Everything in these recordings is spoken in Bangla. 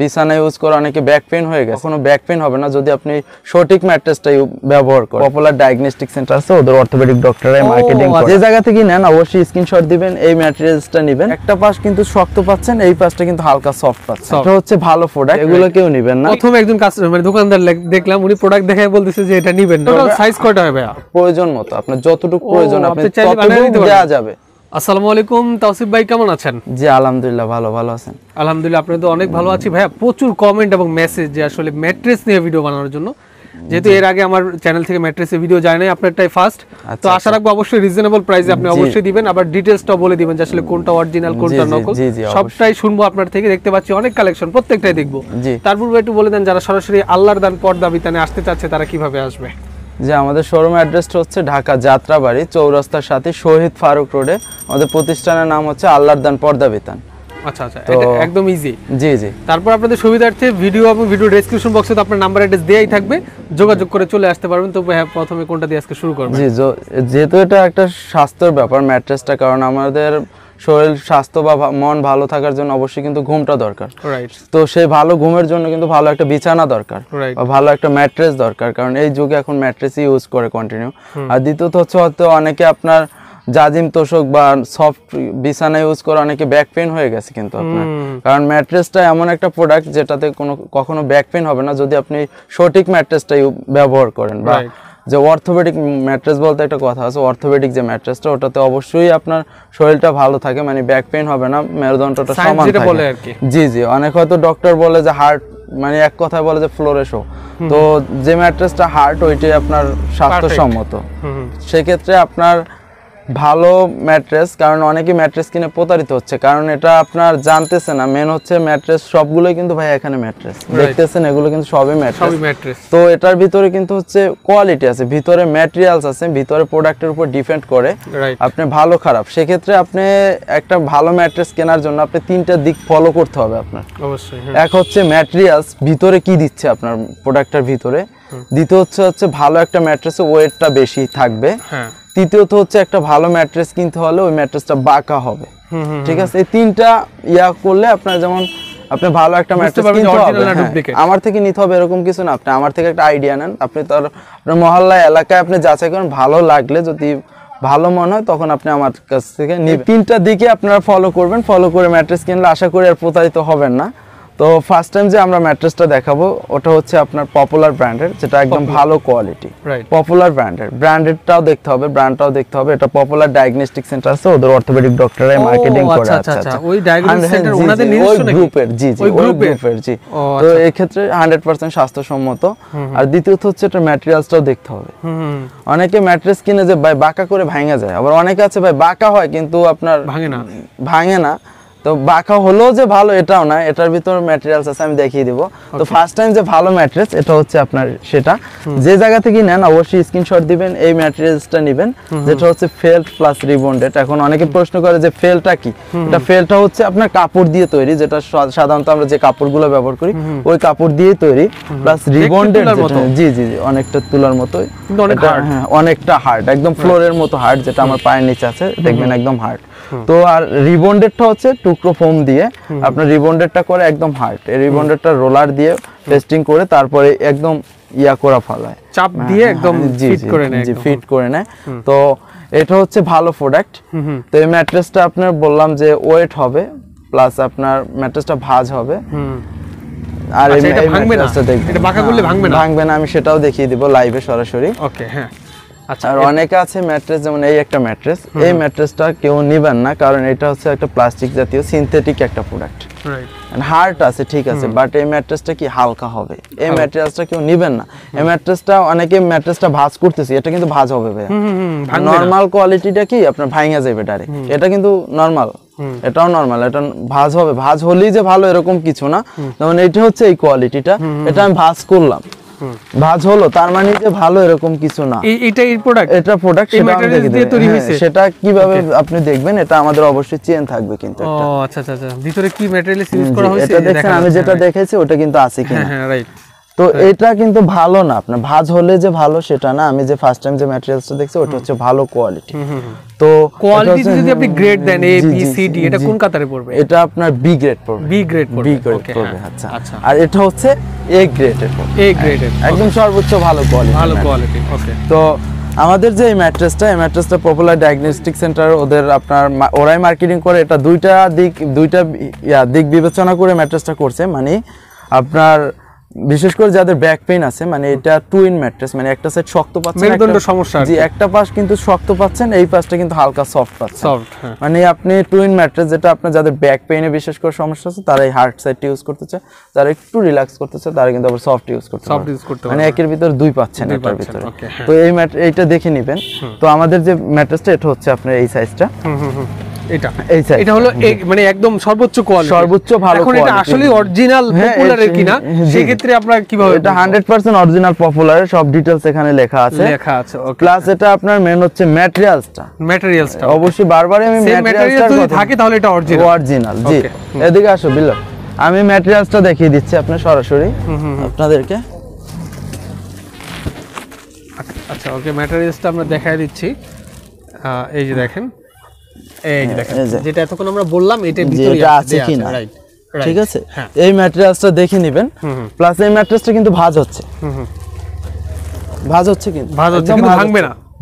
বিছানা ইউজ করে অনেকে ব্যাক পেন হয়ে গেছে, কোনো ব্যাক পেন হবে না যদি আপনি সঠিক ম্যাট্রেসটা ব্যবহার করেন। পপুলার ডায়াগনস্টিক সেন্টার আছে, ওদের অর্থোপেডিক ডক্টররা মার্কেটিং করে। যে জায়গা থেকে নেন অবশ্যই স্ক্রিনশট দিবেন, এই ম্যাট্রেসটা নেবেন। একটা পাশ কিন্তু শক্ত পাচ্ছেন, এই পাশটা কিন্তু হালকা সফট পাচ্ছেন, এটা হচ্ছে ভালো প্রোডাক্ট, এগুলো কেউ নেবেন না। প্রথমে একজন কাস্টমার মানে দোকানদার দেখলাম উনি প্রোডাক্ট দেখায় বলতেছে যে এটা নেবেন না। টোটাল সাইজ কত হবে প্রয়োজন মতো, আপনার যতটুকু প্রয়োজন আপনি ততটুকু দেয়া যাবে। আসসালামু আলাইকুম, তাওসিফ ভাই কেমন আছেন? জি আলহামদুলিল্লাহ ভালো। ভালো আছেন? আলহামদুলিল্লাহ, আপনি তো অনেক ভালো আছি ভাইয়া। প্রচুর কমেন্ট এবং মেসেজ যে আসলে ম্যাট্রেস নিয়ে ভিডিও বানানোর জন্য, যেহেতু এর আগে আমার চ্যানেল থেকে ম্যাট্রেসের ভিডিও যায় নাই, আপনারটাই ফার্স্ট, তো আশা রাখবো অবশ্যই রিজনেবল প্রাইসে আপনি অবশ্যই দিবেন। আবার ডিটেইলসটা বলে দিবেন যে আসলে কোনটা অরিজিনাল কোনটা নকল, সবটাই শুনবো আপনার থেকে। দেখতে পাচ্ছি অনেক কালেকশন, প্রত্যেকটাই দেখবো। তারপর একটু বলে দেন যারা সরাসরি আল্লাহর দান পর্দা বিতানে আসতে চাচ্ছে তারা কিভাবে আসবে? যে আমাদের শোরুম অ্যাড্রেসটা হচ্ছে ঢাকা যাত্রাবাড়ী চৌরাস্তার সাথে শহীদ ফারুক রোডে। আমাদের প্রতিষ্ঠানের নাম হচ্ছে আল্লাহর দান পর্দা বিতান। আচ্ছা আচ্ছা, এটা একদম ইজি। জি জি। তারপর আপনাদের সুবিধার্থে ভিডিও এবং ভিডিও ডেসক্রিপশন বক্সে তো আপনার নাম্বার অ্যাড্রেস দেয়াই থাকবে, যোগাযোগ করে চলে আসতে পারবেন। তো প্রথমে কোনটা দিয়ে আজকে শুরু করব? জি, যেহেতু এটা একটা স্বাস্থ্যের ব্যাপার ম্যাট্রেসটা, কারণ আমাদের শরীর স্বাস্থ্য বা মন ভালো থাকার জন্য অবশ্যই কিন্তু ঘুমটা দরকার। তো সেই ভালো ঘুমের জন্য কিন্তু ভালো একটা বিছানা দরকার, ভালো একটা ম্যাট্রেস দরকার, কারণ এই যুগে এখন ম্যাট্রেসই ইউজ করে কন্টিনিউ। আর দ্বিতীয়ত হচ্ছে হয়তো অনেকে আপনার জাজিম তোষক বা সফট বিছানা ইউজ করে অনেকে ব্যাক পেন হয়ে গেছে কিন্তু আপনার, কারণ ম্যাট্রেসটা এমন একটা প্রোডাক্ট যেটাতে কখনো ব্যাক পেন হবে না যদি আপনি সঠিক ম্যাট্রেসটা ব্যবহার করেন। বা যে অর্থোপেডিক ম্যাট্রেস বলতে একটা কথা আছে, অর্থোপেডিক যে ম্যাট্রেসটা ওটাতে অবশ্যই আপনার শরীরটা ভালো থাকে, মানে ব্যাক পেন হবে না, মেরুদণ্ডটা সমান থাকে। জি জি। অনেক হয়তো ডক্টর বলে যে হার্ট, মানে এক কথায় বলে যে ফ্লোরেশো, তো যে ম্যাট্রেসটা হার্ট ওইটাই আপনার স্বাস্থ্যসম্মত। সেক্ষেত্রে আপনার ভালো ম্যাট্রেস, কারণ অনেকে ম্যাট্রেস কিনে প্রতারিত হচ্ছে, কারণ এটা আপনার জানতেছে না। মেন হচ্ছে ম্যাট্রেস সবগুলোই কিন্তু ভাই এখানে ম্যাট্রেস দেখতেছেন, এগুলো কিন্তু সবই ম্যাট্রেস। তো এটার ভিতরে কিন্তু হচ্ছে কোয়ালিটি আছে, ভিতরে ম্যাটেরিয়ালস আছে, ভিতরে প্রোডাক্টের উপর ডিপেন্ড করে আপনি ভালো খারাপ। সেক্ষেত্রে আপনি একটা ভালো ম্যাট্রেস কেনার জন্য আপনি তিনটা দিক ফলো করতে হবে আপনার অবশ্যই। এক হচ্ছে ম্যাটেরিয়ালস, ভিতরে কি দিচ্ছে আপনার প্রোডাক্টের ভিতরে। দ্বিতীয় হচ্ছে ভালো একটা ম্যাট্রেসে ওয়েটটা বেশি থাকবে। তৃতীয়ত হচ্ছে একটা ভালো ম্যাট্রেস কিনতে হলে ওই ম্যাট্রেসটা বাঁকা হবে, ঠিক আছে। এই তিনটা ইয়া করলে আপনার, যেমন আপনি ভালো একটা ম্যাট্রেস কিনতে হবে, আমার থেকে নিতে হবে এরকম কিছু না, আপনি আমার থেকে একটা আইডিয়া নেন, আপনি তার আপনার মহল্লা এলাকায় আপনি যাচাই করেন, ভালো লাগলে যদি ভালো মনে হয় তখন আপনি আমার কাছ থেকে নিন। তিনটা দিকে আপনারা ফলো করবেন, ফলো করে ম্যাট্রেস কিনলে আশা করি আর প্রতারিত হবেন না। তো ফার্স্ট টাইম যে আমরা ম্যাট্রেসটা দেখাবো ওটা হচ্ছে আপনার পপুলার ব্র্যান্ডের, যেটা একদম ভালো কোয়ালিটি। পপুলার ব্র্যান্ডেডটাও দেখতে হবে, ব্র্যান্ডটাও দেখতে হবে। এটা পপুলার ডায়াগনস্টিক সেন্টার আছে, ওদের অর্থোপেডিক ডক্টররা মার্কেটিং করে। আচ্ছা আচ্ছা, ওই ডায়াগনস্টিক সেন্টার ওনাদের নিজস্ব নাকি? গ্রুপের। জি জি, ওই গ্রুপের। জি। তো এই ক্ষেত্রে 100% স্বাস্থ্যসম্মত। আর দ্বিতীয়ত হচ্ছে এটা ম্যাটেরিয়ালসটাও দেখতে হবে। অনেকে ম্যাট্রেস কিনে যে ভাই বাঁকা করে ভাঙা যায়, আবার অনেকে আছে ভাই বাঁকা হয় কিন্তু আপনার ভাঙে না। তো বাঁকা হলো যে ভালো এটাও না, এটার ভিতর ম্যাটেরিয়ালস আছে, আমি দেখিয়ে দিব। তো ফার্স্ট টাইম যে ভালো ম্যাট্রেস এটা হচ্ছে আপনার সেটা। যে জায়গা থেকে নেন অবশ্যই স্ক্রিনশট দিবেন, এই ম্যাটেরিয়ালসটা নেবেন, যেটা হচ্ছে ফেল্ট প্লাস রিবন্ডেড। এখন অনেকে প্রশ্ন করে যে ফেলটা কি? এটা ফেলটা হচ্ছে আপনার কাপড় দিয়ে তৈরি, যেটা সাধারণত আমরা যে কাপড়গুলো ব্যবহার করি ওই কাপড় দিয়ে তৈরি, প্লাস রিবন্ডেড। জি জি জি, অনেকটা তুলার মতো, অনেকটা হার্ড, একদম ফ্লোরের মতো হার্ড, যেটা আমার পায়ের নিচে আছে দেখবেন একদম হার্ড। তো আর রিবন্ডেডটা হচ্ছে টুকরো ফোম দিয়ে আপনার রিবন্ডেডটা করে একদম হার্ড। এই রিবন্ডেডটা রোলার দিয়ে পেস্টিং করে তারপরে একদম ইয়া করা ফলায়, চাপ দিয়ে একদম ফিট করে নেয়। ফিট করে নেয়। তো এটা হচ্ছে ভালো প্রোডাক্ট। তো এই ম্যাট্রেসটা আপনার বললাম যে ওয়েট হবে, প্লাস আপনার ম্যাট্রেসটা ভাঁজ হবে, আর এটা ভাঙবে না, এটা বাঁকা করলে ভাঙবে না, আমি সেটাও দেখিয়ে দিব লাইভে সরাসরি। ওকে, হ্যাঁ। আচ্ছা, আর অনেকে আছে ম্যাট্রেস, যেমন এই একটা ম্যাট্রেস, এই ম্যাট্রেসটা কেউ নেবেন না, কারণ এটা হচ্ছে একটা প্লাস্টিক জাতীয় সিনথেটিক একটা প্রোডাক্ট, হার্ড আছে ঠিক আছে, বাট এই ম্যাট্রেসটা কি হালকা হবে, এই ম্যাটেরিয়ালসটা কেউ নেবেন না। এই ম্যাট্রেসটা অনেকে ম্যাট্রেসটা ভাঁজ করতেছে, এটা কিন্তু ভাঁজ হবে ভাই। নরমাল কোয়ালিটিটা কি আপনার ভাঙা যাবে ডাইরেক্ট, এটা কিন্তু নরমাল, এটাও নরমাল, এটা ভাঁজ হবে। ভাঁজ হলেই যে ভালো এরকম কিছু না, যেমন এটা হচ্ছে এই কোয়ালিটিটা, এটা আমি ভাঁজ করলাম, ভাঁজ হলো, তার মানে যে ভালো এরকম কিছু না। এটা এই প্রোডাক্ট, এটা প্রোডাক্ট দিয়ে তৈরি হইছে, সেটা কিভাবে আপনি দেখবেন, এটা আমাদের অবশ্যই চেন থাকবে কিন্তু। ও আচ্ছা আচ্ছা, ভিতরে কি ম্যাটেরিয়াল ইউজ করা হয়েছে এটা দেখেন, আমি যেটা দেখাইছি ওটা কিন্তু আছে কিনা। হ্যাঁ রাইট। তো এটা কিন্তু ভালো না, আপনার ভাঁজ হলে যে ভালো সেটা না। আমি যে ফার্স্ট টাইম যে ম্যাটেরিয়ালসটা দেখছি ওটা হচ্ছে ভালো কোয়ালিটি। তো কোয়ালিটি যদি আপনি গ্রেড দেন এ বি সি ডি, এটা কোন কাতারে পড়বে? এটা আপনার বি গ্রেড পড়বে। বি গ্রেড পড়বে, আচ্ছা। আর এটা হচ্ছে এ গ্রেডের পড়বে, এ গ্রেডের একদম সর্বোচ্চ ভালো কোয়ালিটি, ভালো কোয়ালিটি। ওকে, তো আমাদের যে এই ম্যাট্রেসটা পপুলার ডায়াগনস্টিক সেন্টার ওদের আপনার ওরাই মার্কেটিং করে। এটা দুইটা দিক বিবেচনা করে ম্যাট্রেসটা করছে। মানে আপনার বিশেষ করে যাদের ব্যাক পেইন আছে, মানে এটা টুইন ম্যাট্রেস, মানে একটা সাইড শক্ত পাচ্ছেন, মেরুদণ্ড সমস্যা, জি, একটা পাশ কিন্তু শক্ত পাচ্ছেন, এই পাশটা কিন্তু হালকা সফট পাচ্ছেন। মানে আপনি টুইন ম্যাট্রেস যেটা আপনার যাদের ব্যাক পেইনে বিশেষ করে সমস্যা আছে তারা এই হার্ড সাইডটা ইউজ করতে চায়, যারা একটু রিল্যাক্স করতে চায় তারা কিন্তু আবার সফট ইউজ করতে পারে। মানে একের ভিতর দুই পাচ্ছেন এটার ভিতরে। তো এই এইটা দেখে নেবেন। তো আমাদের যে ম্যাট্রেসটা এটা হচ্ছে আপনার এই সাইজটা, এটা হলো মানে একদম সর্বোচ্চ কোয়ালিটি, সর্বোচ্চ ভালো। এখন এটা আসলে অরিজিনাল পপুলার এর কিনা সেই ক্ষেত্রে আপনারা কিভাবে? এটা 100% অরিজিনাল পপুলার, সব ডিটেইলস এখানে লেখা আছে। প্লাস এটা আপনার মেন হচ্ছে ম্যাটেরিয়ালসটা অবশ্যই বারবার আমি ম্যাটেরিয়ালস যদি থাকে তাহলে এটা অরিজিনাল। জি, এদিকে আসো বিল্লাহ, আমি ম্যাটেরিয়ালসটা দেখিয়ে দিচ্ছি আপনাদের সরাসরি আপনাদেরকে। আচ্ছা, ওকে, ম্যাটেরিয়ালসটা আমরা দেখায় দিচ্ছি। এই যে দেখেন, যেটা এতক্ষণ আমরা বললাম এটা ভিতরে আছে কিনা, ঠিক আছে? এই ম্যাটেরিয়ালসটা দেখে নেবেন। প্লাস এই ম্যাটেরিয়ালসটা কিন্তু ভাঁজ হচ্ছে কিন্তু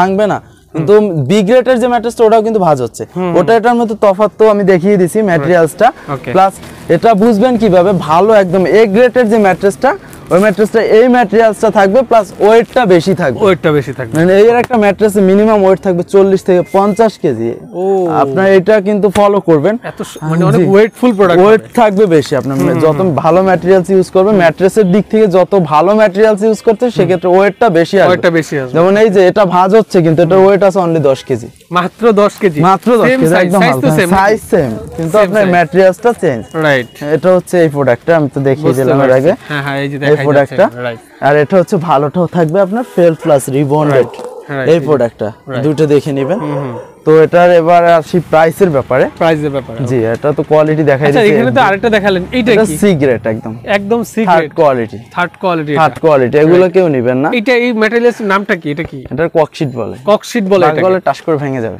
ভাঙবে না। কিন্তু বি গ্রেডের যে ম্যাটেরিয়ালসটা ওটাও কিন্তু ভাঁজ হচ্ছে। ওটা এটার মধ্যে তফাৎ তো আমি দেখিয়ে দিছি ম্যাটেরিয়ালসটা। প্লাস এটা বুঝবেন কিভাবে ভালো একদম এ গ্রেডের যে ম্যাটেরিয়ালসটা, ওই ম্যাট্রেসটা এই ম্যাটেরিয়ালসটা থাকবে, প্লাস ওয়েটটা বেশি থাকবে। মানে এর একটা ম্যাট্রেসে মিনিমাম ওয়েট থাকবে 40 থেকে 50 কেজি। আপনারা এটা কিন্তু ফলো করবেন, এত মানে অনেক ওয়েটফুল প্রোডাক্ট, ওয়েট থাকবে বেশি। আপনারা যত ভালো ম্যাটেরিয়ালস ইউজ করবেন, ম্যাট্রেসের দিক থেকে যত ভালো ম্যাটেরিয়ালস ইউজ করতে সেক্ষেত্রে ওয়েটটা বেশি আসবে। যেমন এই যে এটা ভাঁজ হচ্ছে কিন্তু এটা ওয়েট আছে অনলি 10 কেজি, মাত্র 10 কেজি, মাত্র 10 কেজি, একদম সাইজ সেম কিন্তু আপনার ম্যাটেরিয়ালসটা চেঞ্জ। রাইট, এটা হচ্ছে এই প্রোডাক্টটা আমি তো দেখিয়ে দিলাম এর আগে। হ্যাঁ, এই যে প্রোডাক্টটা। আর এটা হচ্ছে ভালোটাও থাকবে আপনার ফেল প্লাস রিবন্ডেড, এই প্রোডাক্টটা দুটো দেখে নেবেন। তো এটার এবার আসি প্রাইসের ব্যাপারে। জি, এটা তো কোয়ালিটি দেখাই দিয়েছি। আচ্ছা, এখানে তো আরেকটা দেখালেন, এইটা কি? এটা সিগারেট, একদম সিগারেট কোয়ালিটি, থার্ড কোয়ালিটি। এগুলো কেউ নেবেন না। এটা এই ম্যাটেরিয়ালস নামটা কি? এটা কি? এটা ককশিট বলে। এটা বলে টাচ করে ভেঙে যাবে।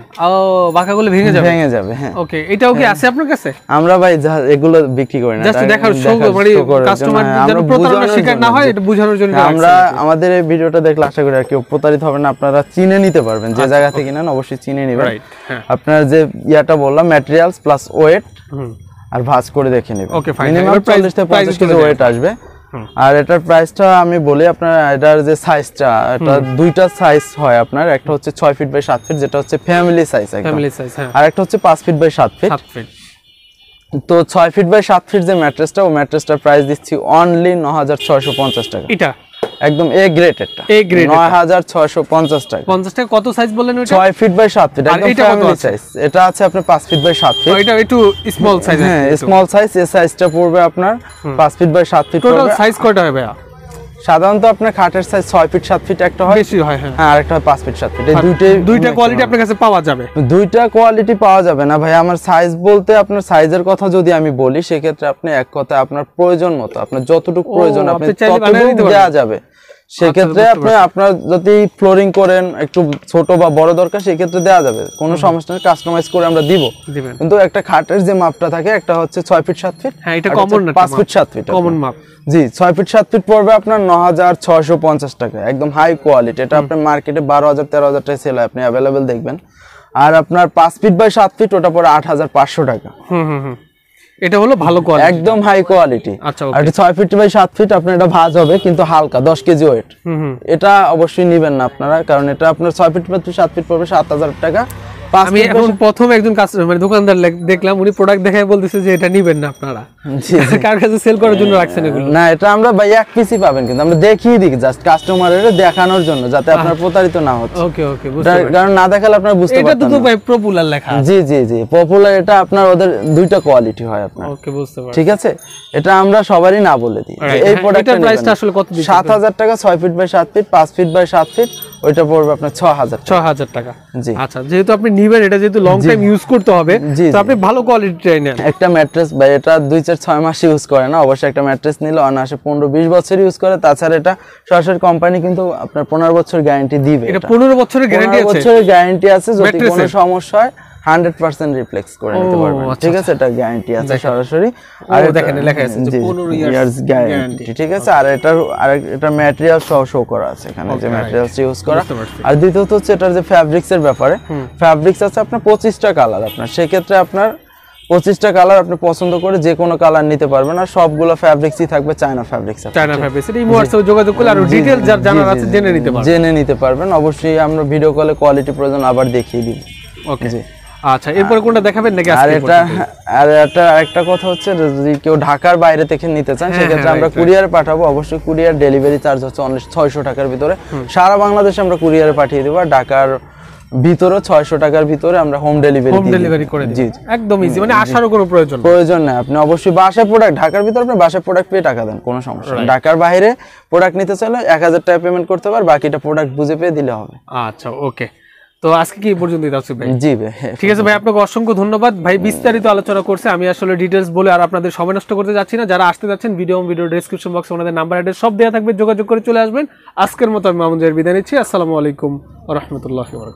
হ্যাঁ, ওকে। এটাও কি আছে আপনার কাছে? আমরা ভাই এগুলো বিক্রি করি না, জাস্ট দেখাও শো, মানে কাস্টমার যেন প্রতারণার শিকার না হয় এটা বোঝানোর জন্য। আমরা আমাদের এই ভিডিওটা দেখলে আশা করি আর কেউ প্রতারিত হবে না, আপনারা চিনে নিতে পারবেন। যে জায়গা থেকে কিনেন অবশ্যই চিনে নেবেন। আপনার যে ইয়াটা বললাম ম্যাটেরিয়ালস প্লাস ওয়েট আর ভাঁজ করে দেখে নেবেন। ওকে, ফাইনাল প্রাইস থেকে 50 কেজি ওয়েট আসবে। আর এটার প্রাইসটা আমি বলি আপনার, এটার যে সাইজটা, এটা দুইটা সাইজ হয় আপনার, একটা হচ্ছে 6 ফিট বাই 7 ফিট যেটা হচ্ছে ফ্যামিলি সাইজ, আর একটা হচ্ছে 5 ফিট বাই 7 ফিট। তো 6 ফিট বাই 7 ফিট যে ম্যাট্রেসটা, ওই ম্যাট্রেসটার প্রাইস দিচ্ছি অনলি 9650 টাকা। এটা একদম এ গ্রেড, এটা এ গ্রেড 9650 টাকা। 50 টাকা কত সাইজ বললেন ওটা? 6 ফিট বাই 7 ফিট একদম কত সাইজ? এটা আছে আপনার 5 ফিট বাই 7 ফিট। এটা একটু স্মল সাইজ। হ্যাঁ, স্মল সাইজ। এই সাইজটা পড়বে আপনার 5 feet by 7 feet. Total size কয়টা হয় ভাইয়া? সাধারণত আপনার খাটের সাইজ 6 ফিট 7 ফিট একটা হয়, বেশি হয়। হ্যাঁ, আর একটা 5 ফিট 7 ফিট। এই দুইটা কোয়ালিটি আপনার কাছে পাওয়া যাবে? দুইটা কোয়ালিটি পাওয়া যাবে না ভাই। আমার সাইজ বলতে আপনার সাইজের কথা যদি আমি বলি সেই ক্ষেত্রে আপনি এক কথা আপনার প্রয়োজন মতো, আপনার যতটুকু প্রয়োজন আপনি ততটুকু দেয়া যাবে। সেক্ষেত্রে আপনার যদি ফ্লোরিং করেন একটু ছোট বা বড় দরকার সেক্ষেত্রে দেওয়া যাবে, কোনো সমস্যা নেই, কাস্টমাইজ করে আমরা দিব। কিন্তু একটা খাটের যে মাপটা থাকে, একটা হচ্ছে 6 feet 7 feet, 5 feet 7 feet common মাপ। জি, 6 ফিট 7 ফিট পড়বে আপনার 9650 টাকা, একদম হাই কোয়ালিটি। এটা আপনার মার্কেটে 12,000-13,000 টাকা সেল হয়, আপনি অ্যাভেলেবেল দেখবেন। আর আপনার 5 ফিট বাই 7 ফিট ওটা পড়ে 8,500 টাকা। এটা হলো ভালো কোয়ালিটি, একদম হাই কোয়ালিটি। আচ্ছা, আর 6 ফিট বাই 7 ফিট আপনার এটা ভাঁজ হবে কিন্তু হালকা, 10 কেজি ওয়েট। এটা অবশ্যই নেবেন না আপনারা, কারণ এটা আপনার 6 ফিট বাই 7 ফিট পড়বে 7000 টাকা। আমি এখন প্রথম একজন কাস্টমার, মানে দোকানদার দেখলাম, উনি প্রোডাক্ট দেখায় বলতেছে যে এটা নেবেন না আপনারা, কার কাছে সেল করার জন্য রাখছেন এগুলো? না, এটা আমরা ভাই এক পিসই পাবেন, কিন্তু আমরা দেখিয়ে দিই জাস্ট কাস্টমারের দেখানোর জন্য যাতে আপনারা প্রতারিত না হন। ওকে, ওকে, বুঝতে পারলাম। কারণ না দেখালে আপনারা বুঝতে পারবেন। এটা তো ভাই পপুলার লেখা। জি, জি, জি, পপুলার। এটা আপনার ওদের দুইটা কোয়ালিটি হয় আপনার। ওকে, বুঝতে পারলাম। ঠিক আছে, এটা আমরা সবারই না বলে দিই। এই প্রোডাক্টের প্রাইসটা আসলে কত দিচ্ছেন? 7000 টাকা, 6 feet by 7 feet, 5 feet by 7 feet. ওইটা পড়বে আপনার ৬০০০ টাকা। জি আচ্ছা, যেহেতু আপনি নিবেন এটা যেহেতু লং টাইম ইউজ করতে হবে তো আপনি ভালো কোয়ালিটিটাই নেন। একটা ম্যাট্রেস বা এটা ২-৪-৬ মাস ইউজ করে না, অবশ্যই একটা ম্যাট্রেস নিলে অনায়াসে ১৫-২০ বছর ইউজ করে। তাছাড়া এটা সরাসরি কোম্পানি কিন্তু আপনার ১৫ বছর গ্যারান্টি দিবে। এটা ১৫ বছরের গ্যারান্টি আছে, ১৫ বছরের গ্যারান্টি আছে। যদি কোনো সমস্যা হয় 100% রিপ্লেস করে নিতে পারবেন, ঠিক আছে? এটা গ্যারান্টি আছে সরাসরি। আর দেখেন লেখা আছে যে 15 ইয়ার্স গ্যারান্টি, ঠিক আছে? আর এটা ম্যাটেরিয়াল শো করা আছে এখানে, যে ম্যাটেরিয়ালস ইউজ করা। আর দ্বিতীয়ত হচ্ছে এটার যে ফ্যাব্রিক্সের ব্যাপারে, ফ্যাব্রিক্স আছে আপনার 25টা কালার। আপনার সেই ক্ষেত্রে আপনার 25টা কালার আপনি পছন্দ করে যে কোনো কালার নিতে পারবেন। আর সবগুলো ফ্যাব্রিক্সই থাকবে চায়না ফ্যাব্রিক্স। চায়না ফ্যাব্রিক্স এই WhatsApp যোগাযোগ করলে আর ডিটেইলস যার জানার আছে জেনে নিতে পারবেন। অবশ্যই আমরা ভিডিও কলে কোয়ালিটি প্রয়োজন আবার দেখিয়ে দিব। ওকে জি আচ্ছা, এরপর কোনটা দেখাবেন নাকি? আর এটা একটা কথা হচ্ছে, যদি কেউ ঢাকার বাইরে থেকে নিতে চান সেক্ষেত্রে আমরা কুরিয়ারে পাঠাবো। অবশ্যই কুরিয়ার ডেলিভারি চার্জ হচ্ছে অনলি ৬০০ টাকার ভিতরে। সারা বাংলাদেশে আমরা কুরিয়ারে পাঠিয়ে দেবো। আর ঢাকার ভিতরে ৬০০ টাকার ভিতরে আমরা হোম ডেলিভারি করে দিই। একদম ইজি, মানে আসারও কোনো প্রয়োজন নেই। আপনি অবশ্যই বাসায় প্রোডাক্ট, ঢাকার ভিতরে আপনি বাসায় প্রোডাক্ট পেয়ে টাকা দেন, কোনো সমস্যা নেই। ঢাকার বাইরে প্রোডাক্ট নিতে চাইলে ১০০০ টাকা পেমেন্ট করতে পারবেন, বাকিটা প্রোডাক্ট বুঝে পেয়ে দিলে হবে। আচ্ছা ওকে, তো আজকে কি পর্যন্ত ভাই? জি ভাই, ঠিক আছে ভাই, আপনাকে অসংখ্য ধন্যবাদ ভাই। বিস্তারিত আলোচনা করছে, আমি আসলে ডিটেলস বলে আর আপনাদের সময় নষ্ট করতে যাচ্ছি না। যারা আসতে যাচ্ছেন ভিডিও ডেসক্রিপশন বক্সে ওনাদের নাম্বার অ্যাড্রেস সব দেওয়া থাকবে, যোগাযোগ করে চলে আসবেন। আজকের মতো আমি মামুন জয়ের বিদায় নিচ্ছি। আসসালামু আলাইকুম ওয়া রাহমাতুল্লাহি ওয়া বারাকাতুহু।